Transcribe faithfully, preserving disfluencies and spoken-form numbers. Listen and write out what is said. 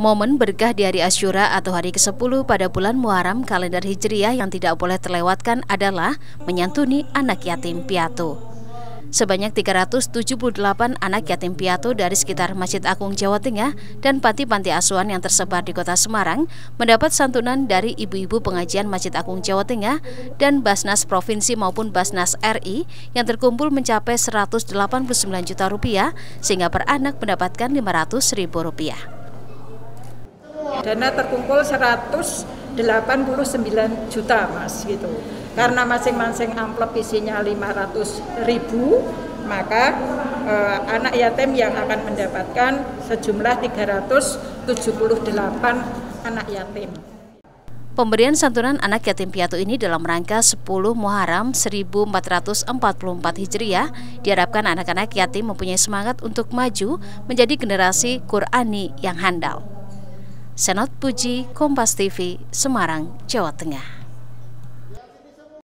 Momen berkah di hari Asyura atau hari kesepuluh pada bulan Muharam kalender Hijriah yang tidak boleh terlewatkan adalah menyantuni anak yatim piatu. Sebanyak tiga ratus tujuh puluh delapan anak yatim piatu dari sekitar Masjid Agung Jawa Tengah dan panti-panti asuhan yang tersebar di kota Semarang mendapat santunan dari ibu-ibu pengajian Masjid Agung Jawa Tengah dan Basnas Provinsi maupun Basnas R I yang terkumpul mencapai seratus delapan puluh sembilan juta rupiah sehingga per anak mendapatkan lima ratus ribu rupiah. Dana terkumpul seratus delapan puluh sembilan juta, Mas, gitu. Karena masing-masing amplop isinya lima ratus ribu, maka eh, anak yatim yang akan mendapatkan sejumlah tiga ratus tujuh puluh delapan anak yatim. Pemberian santunan anak yatim piatu ini dalam rangka sepuluh Muharam seribu empat ratus empat puluh empat Hijriah diharapkan anak-anak yatim mempunyai semangat untuk maju menjadi generasi Qur'ani yang handal. Senot Puji, Kompas T V, Semarang, Jawa Tengah.